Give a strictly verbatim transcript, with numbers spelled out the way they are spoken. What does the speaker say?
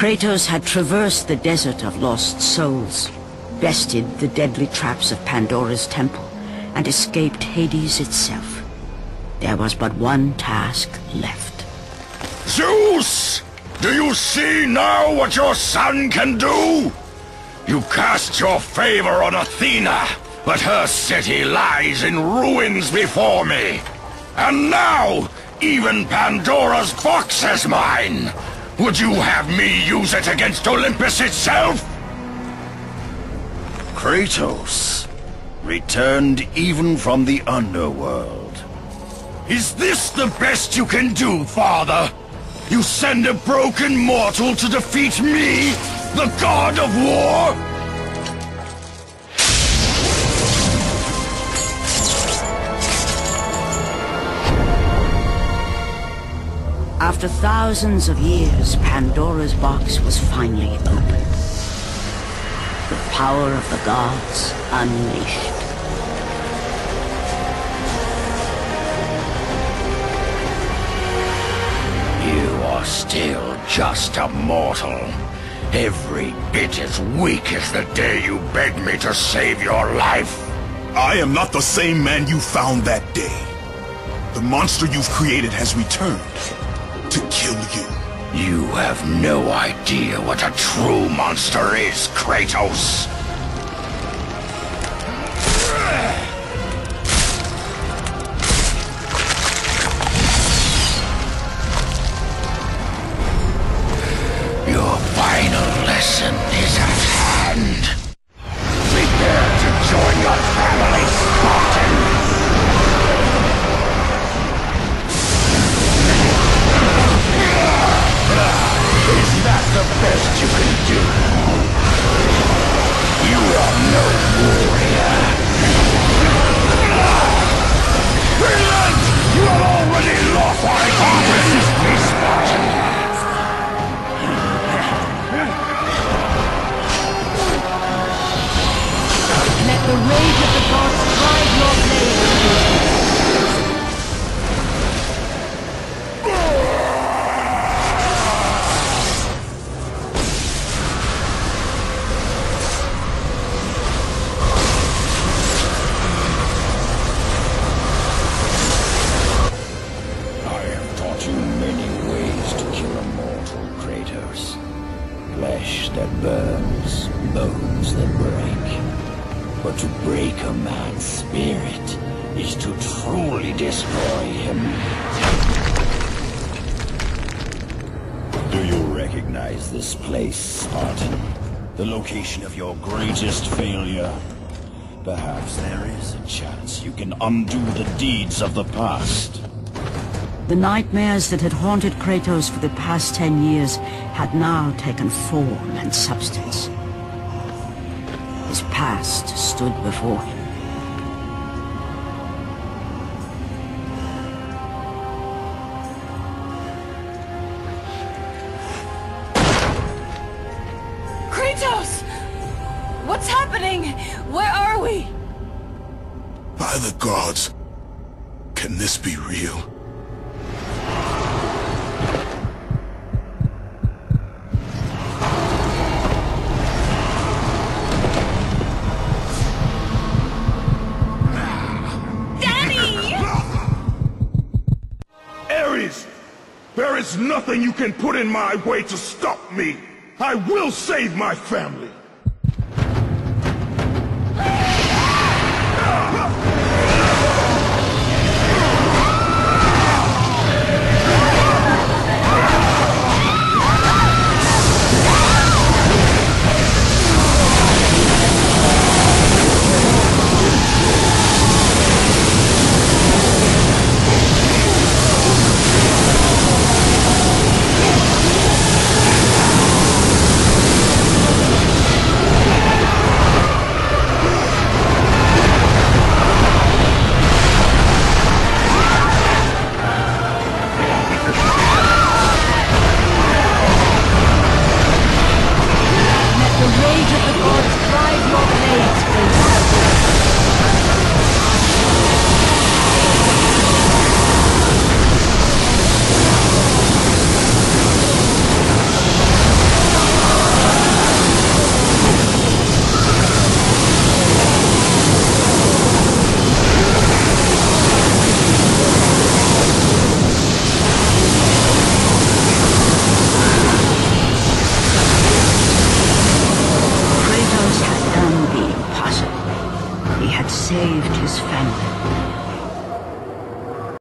Kratos had traversed the desert of lost souls, bested the deadly traps of Pandora's temple, and escaped Hades itself. There was but one task left. Zeus! Do you see now what your son can do? You cast your favor on Athena, but her city lies in ruins before me. And now, even Pandora's box is mine! Would you have me use it against Olympus itself? Kratos, returned even from the underworld. Is this the best you can do, Father? You send a broken mortal to defeat me, the God of War? After thousands of years, Pandora's box was finally opened. The power of the gods unleashed. You are still just a mortal. Every bit as weak as the day you begged me to save your life. I am not the same man you found that day. The monster you've created has returned. To kill you. You have no idea what a true monster is, Kratos. Your final lesson is at hand. Prepare to join your family, Spartan. The best you can do. You are no warrior. Brilliant! You have already lost my confidence, Miss Spartan. Let the rage of the gods drive your blade. This place, Spartan, the location of your greatest failure. Perhaps there is a chance you can undo the deeds of the past. The nightmares that had haunted Kratos for the past ten years had now taken form and substance. His past stood before him. Gods, can this be real? Daddy! Ares, there is nothing you can put in my way to stop me. I will save my family.